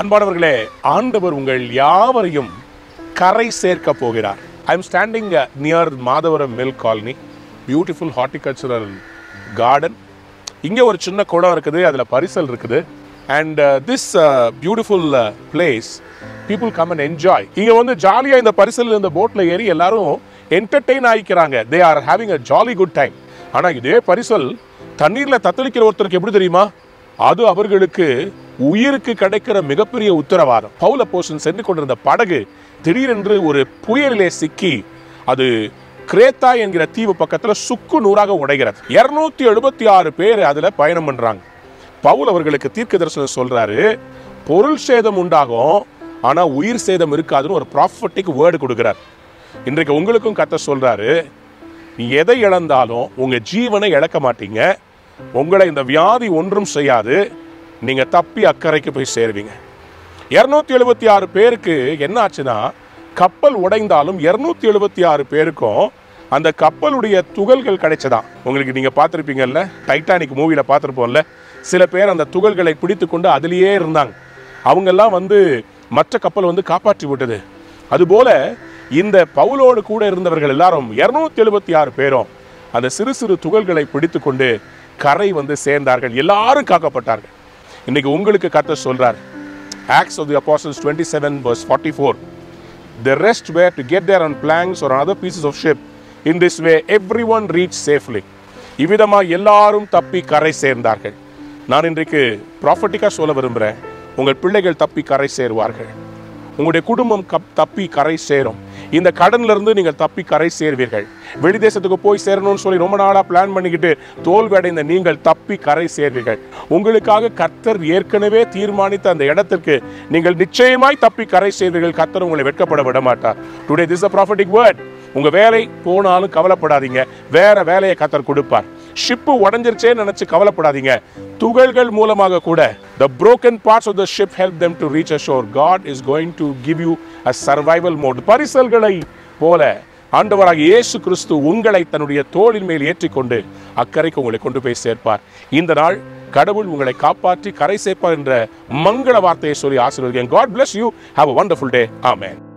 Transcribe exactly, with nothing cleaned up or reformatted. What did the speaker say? அன்பானவர்களே, ஆண்டவர் உங்கள் யாவரையும் கரை சேர்க்க போகிறார். I am standing near Madhavaram mill colony, beautiful horticultural garden. இங்கே ஒரு சின்ன குடம் இருக்குது, அதில் பரிசல் இருக்குது. And this beautiful place people come and enjoy. இங்கே வந்து ஜாலியாக இந்த பரிசல் இந்த போட்டில் ஏறி எல்லாரும் என்டர்டெயின் ஆகிக்கிறாங்க. They are having a jolly good time. ஆனால் இதே பரிசல் தண்ணீரில் தத்தளிக்கிற ஒருத்தருக்கு எப்படி தெரியுமா, அது அவர்களுக்கு உயிருக்கு கிடைக்கிற மிகப்பெரிய உத்தரவாதம். பவுல் அப்போஸ்தலன் சென்று கொண்டிருந்த படகு திடீரென்று ஒரு புயலிலே சிக்கி அது கிரேத்தா என்கிற தீவு பக்கத்தில் சுக்கு நூறாக உடைகிறது. இருநூத்தி எழுபத்தி ஆறு பேர் அதில் பயணம் பண்ணுறாங்க. பவுல் அவர்களுக்கு தீர்க்க தரிசனம் சொல்றாரு, பொருள் சேதம் உண்டாகும் ஆனால் உயிர் சேதம் இருக்காதுன்னு ஒரு ப்ராஃபட்டிக் வேர்டு கொடுக்கிறார். இன்றைக்கு உங்களுக்கும் கர்த்தர் சொல்றாரு, எதை இழந்தாலும் உங்கள் ஜீவனை இழக்க மாட்டீங்க, உங்களை இந்த வியாதி ஒன்றும் செய்யாது, நீங்கள் தப்பி அக்கறைக்கு போய் சேருவீங்க. இரநூத்தி எழுபத்தி ஆறு பேருக்கு என்ன ஆச்சுன்னா, கப்பல் உடைந்தாலும் இரநூத்தி எழுபத்தி ஆறு பேருக்கும் அந்த கப்பலுடைய துகள்கள் கிடைச்சதான். உங்களுக்கு நீங்கள் பார்த்துருப்பீங்கல்ல, டைட்டானிக் மூவியில் பார்த்துருப்போம்ல, சில பேர் அந்த துகள்களை பிடித்து கொண்டு அதிலேயே இருந்தாங்க. அவங்கெல்லாம் வந்து மற்ற கப்பல் வந்து காப்பாற்றி விட்டது. அதுபோல் இந்த பவுலோடு கூட இருந்தவர்கள் எல்லாரும் இரநூத்தி எழுபத்தி ஆறு பேரும் அந்த சிறு சிறு துகள்களை பிடித்து கொண்டு கரை வந்து சேர்ந்தார்கள். எல்லாரும் காக்கப்பட்டார்கள். இன்னைக்கு உங்களுக்கு கர்த்தர் சொல்றார், Acts of the Apostles twenty-seven verse forty-four, the rest were to get there on planks or other pieces of ship, in this way everyone reached safely. இவ்விதமா எல்லாரும் தப்பி கரை சேர்ந்தார்கள். நான் இன்றைக்கு ப்ராஃபட்டிக்கா சொல்ல விரும்புகிறேன், உங்கள் பிள்ளைகள் தப்பி கரை சேருவார்கள், உங்களுடைய குடும்பம் தப்பி கரை சேரும், இந்த கடன்ல இருந்து நீங்கள் தப்பி கரை சேர்வீர்கள். வெளிதேசத்துக்கு போய் சேரணும்னு சொல்லி ரொம்ப நாளாக பிளான் பண்ணிக்கிட்டு தோல்வியடைந்த நீங்கள் தப்பி கரை சேர்வீர்கள். உங்களுக்காக கர்த்தர் ஏற்கனவே தீர்மானித்த அந்த இடத்திற்கு நீங்கள் நிச்சயமாய் தப்பி கரை சேர்வீர்கள். கர்த்தர் உங்களை வெட்கப்பட விட மாட்டார். Today this a prophetic word. உங்க வேலை போனாலும் கவலைப்படாதீங்க, வேற வேலையை கர்த்தர் கொடுப்பார். ஷிப்பு உடஞ்சிருச்சே நினைச்சு கவலைப்படாதீங்க. துகள்கள் மூலமாக கூட the broken parts of the ship help them to reach ashore. God is going to give you a survival mode. பரிசல்களை போல ஆண்டவராகிய இயேசு கிறிஸ்து உங்களை தன்னுடைய தோளின் மேல் ஏற்றிக்கொண்டு அக்கறைக்கு உங்களை கொண்டு போய் சேர்ப்பார். இந்த நாள் கடவுள் உங்களை காப்பாற்றி கரை சேர்ப்பார் என்ற மங்கள வார்த்தையை சொல்லி ஆசீர்வதிக்கிறேன். God bless you. Have a wonderful day. Amen.